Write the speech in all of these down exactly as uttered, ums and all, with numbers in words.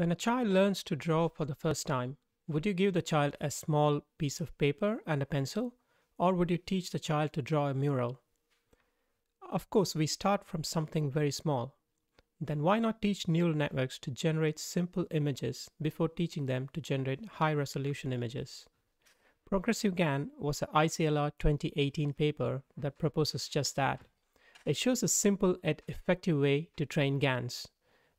When a child learns to draw for the first time, would you give the child a small piece of paper and a pencil, or would you teach the child to draw a mural? Of course, we start from something very small. Then why not teach neural networks to generate simple images before teaching them to generate high-resolution images? Progressive GAN was an I C L R twenty eighteen paper that proposes just that. It shows a simple yet effective way to train GANs.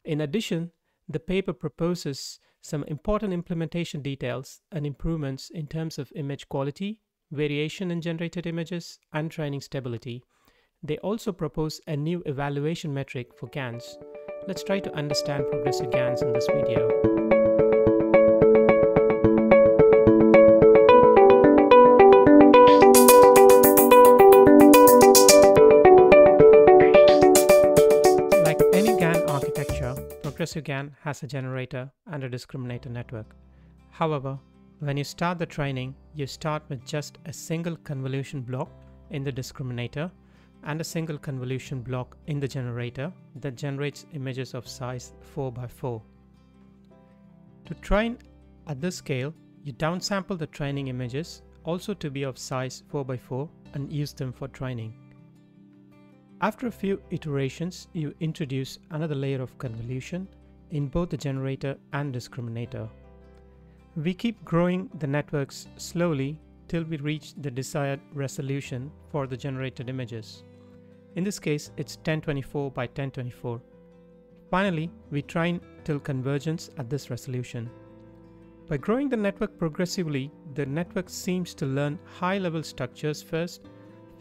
In addition, the paper proposes some important implementation details and improvements in terms of image quality, variation in generated images, and training stability. They also propose a new evaluation metric for GANs. Let's try to understand progressive GANs in this video. Like any GAN architecture, progressive GAN has a generator and a discriminator network. However, when you start the training, you start with just a single convolution block in the discriminator and a single convolution block in the generator that generates images of size four by four. To train at this scale, you downsample the training images also to be of size four by four and use them for training. After a few iterations, you introduce another layer of convolution in both the generator and discriminator. We keep growing the networks slowly till we reach the desired resolution for the generated images. In this case, it's ten twenty-four by ten twenty-four. Finally, we train till convergence at this resolution. By growing the network progressively, the network seems to learn high-level structures first,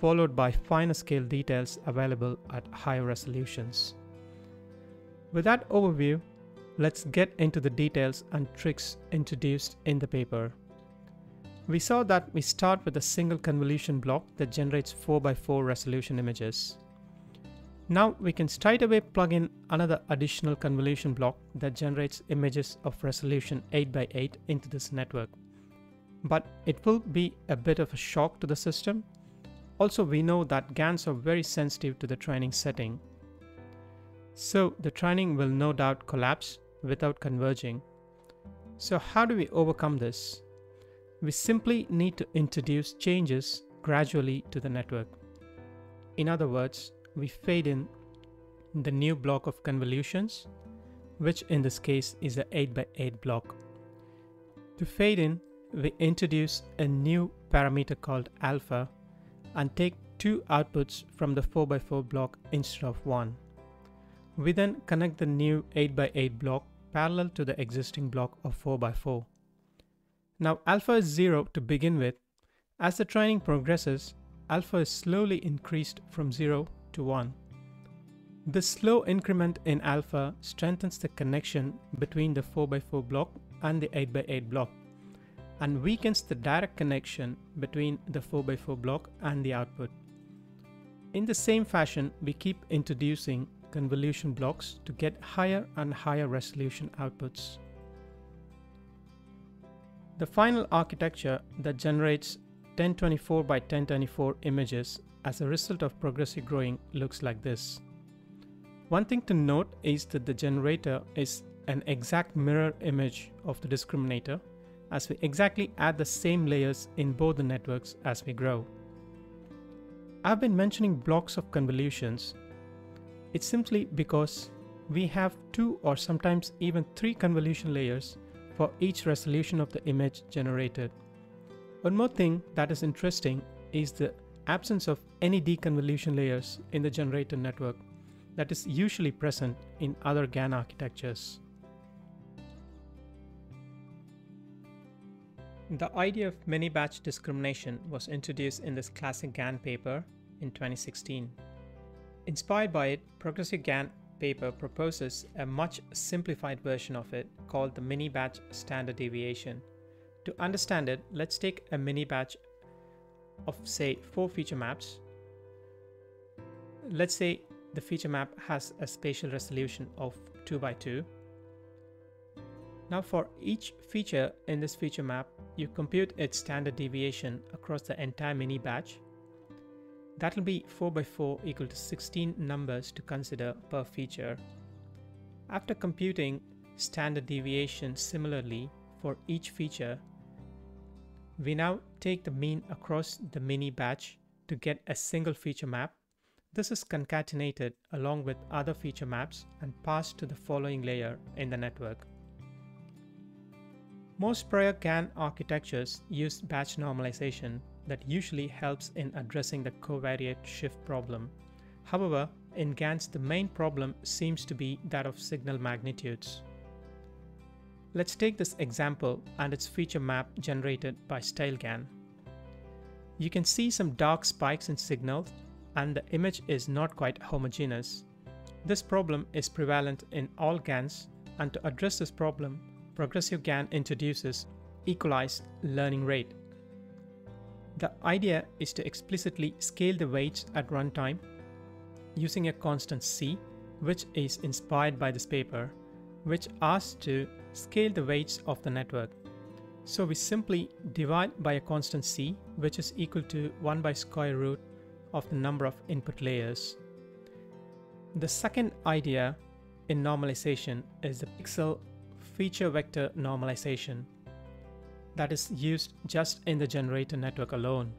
followed by finer scale details available at higher resolutions. With that overview, let's get into the details and tricks introduced in the paper. We saw that we start with a single convolution block that generates four by four resolution images. Now we can straight away plug in another additional convolution block that generates images of resolution eight by eight into this network. But it will be a bit of a shock to the system. Also, we know that GANs are very sensitive to the training setting. So the training will no doubt collapse without converging. So how do we overcome this? We simply need to introduce changes gradually to the network. In other words, we fade in the new block of convolutions, which in this case is the eight by eight block. To fade in, we introduce a new parameter called alpha and take two outputs from the four by four block instead of one. We then connect the new eight by eight block parallel to the existing block of four by four. Now alpha is zero to begin with. As the training progresses, alpha is slowly increased from zero to one. This slow increment in alpha strengthens the connection between the four by four block and the eight by eight block and weakens the direct connection between the four by four block and the output. In the same fashion, we keep introducing convolution blocks to get higher and higher resolution outputs. The final architecture that generates ten twenty-four by ten twenty-four images as a result of progressive growing looks like this. One thing to note is that the generator is an exact mirror image of the discriminator, as we exactly add the same layers in both the networks as we grow. I've been mentioning blocks of convolutions. It's simply because we have two or sometimes even three convolution layers for each resolution of the image generated. One more thing that is interesting is the absence of any deconvolution layers in the generator network that is usually present in other GAN architectures. The idea of mini-batch discrimination was introduced in this classic GAN paper in twenty sixteen. Inspired by it, Progressive GAN paper proposes a much simplified version of it called the mini-batch standard deviation. To understand it, let's take a mini-batch of say four feature maps. Let's say the feature map has a spatial resolution of two by two. Now for each feature in this feature map, you compute its standard deviation across the entire mini-batch. That will be four by four equal to sixteen numbers to consider per feature. After computing standard deviation similarly for each feature, we now take the mean across the mini batch to get a single feature map. This is concatenated along with other feature maps and passed to the following layer in the network. Most prior GAN architectures used batch normalization that usually helps in addressing the covariate shift problem. However, in GANs the main problem seems to be that of signal magnitudes. Let's take this example and its feature map generated by StyleGAN. You can see some dark spikes in signal, and the image is not quite homogeneous. This problem is prevalent in all GANs, and to address this problem, Progressive GAN introduces equalized learning rate. The idea is to explicitly scale the weights at runtime using a constant C, which is inspired by this paper, which asks to scale the weights of the network. So we simply divide by a constant C, which is equal to one by square root of the number of input layers. The second idea in normalization is the pixel feature vector normalization that is used just in the generator network alone.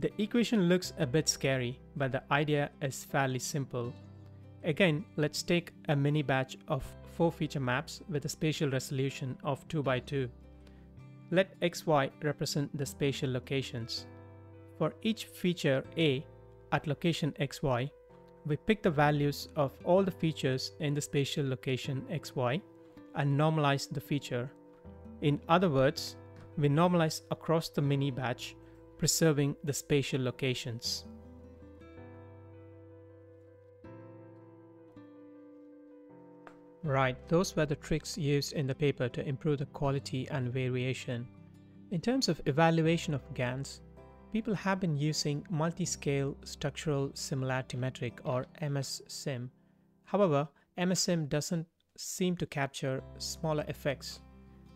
The equation looks a bit scary, but the idea is fairly simple. Again, let's take a mini batch of four feature maps with a spatial resolution of two by two. Let X Y represent the spatial locations. For each feature A at location X Y, we pick the values of all the features in the spatial location X Y and normalize the feature. In other words, we normalize across the mini batch, preserving the spatial locations. Right, those were the tricks used in the paper to improve the quality and variation. In terms of evaluation of GANs, people have been using multi-scale structural similarity metric or M S SIM. However, M S SIM doesn't seem to capture smaller effects.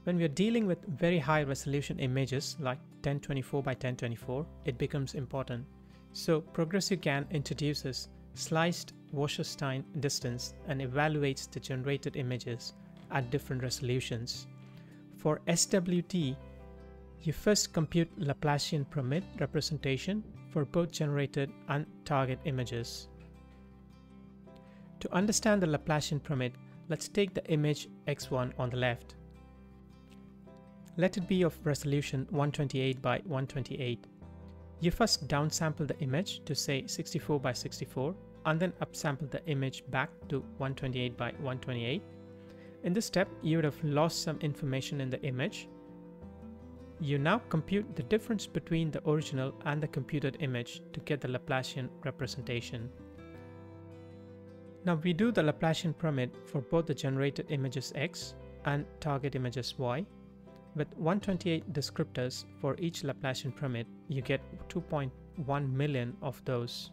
When we are dealing with very high resolution images like ten twenty-four by ten twenty-four, it becomes important. So Progressive GAN introduces sliced Wasserstein distance and evaluates the generated images at different resolutions. For S W T, you first compute Laplacian pyramid representation for both generated and target images. To understand the Laplacian pyramid, let's take the image X one on the left. Let it be of resolution one twenty-eight by one twenty-eight. You first downsample the image to say sixty-four by sixty-four and then upsample the image back to one twenty-eight by one twenty-eight. In this step, you would have lost some information in the image. You now compute the difference between the original and the computed image to get the Laplacian representation. Now we do the Laplacian pyramid for both the generated images X and target images Y. With one hundred twenty-eight descriptors for each Laplacian pyramid, you get two point one million of those.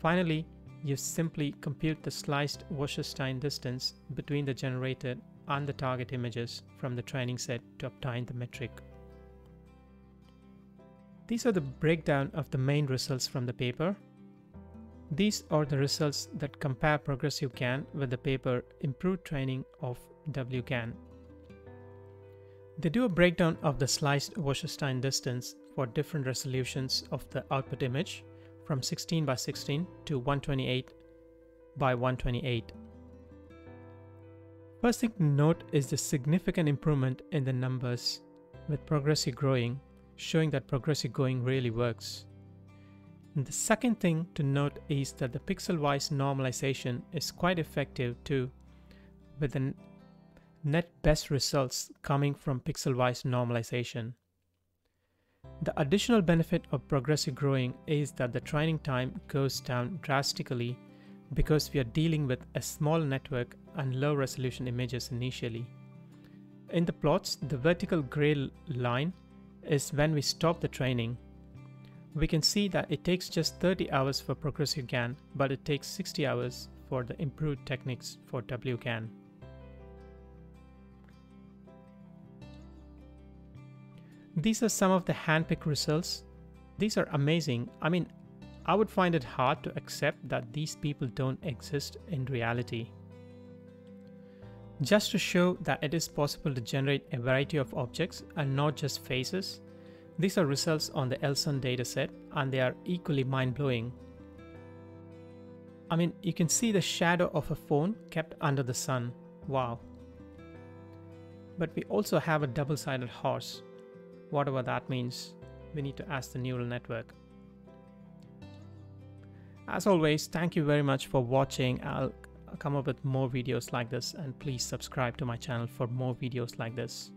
Finally, you simply compute the sliced Wasserstein distance between the generated and the target images from the training set to obtain the metric. These are the breakdown of the main results from the paper. These are the results that compare Progressive GAN with the paper Improved Training of W GAN. They do a breakdown of the sliced Wasserstein distance for different resolutions of the output image from sixteen by sixteen to one twenty-eight by one twenty-eight. First thing to note is the significant improvement in the numbers with Progressive growing, showing that Progressive growing really works. And the second thing to note is that the pixel-wise normalization is quite effective too, with an net best results coming from pixel-wise normalization. The additional benefit of Progressive growing is that the training time goes down drastically because we are dealing with a small network and low resolution images initially. In the plots, the vertical gray line is when we stop the training. We can see that it takes just thirty hours for Progressive GAN, but it takes sixty hours for the improved techniques for W GAN. These are some of the handpicked results. These are amazing. I mean, I would find it hard to accept that these people don't exist in reality. just to show that it is possible to generate a variety of objects and not just faces. These are results on the Elson dataset and they are equally mind-blowing. I mean, you can see the shadow of a phone kept under the sun. Wow. But we also have a double-sided horse. Whatever that means, we need to ask the neural network. As always, thank you very much for watching. I'll come up with more videos like this, and please subscribe to my channel for more videos like this.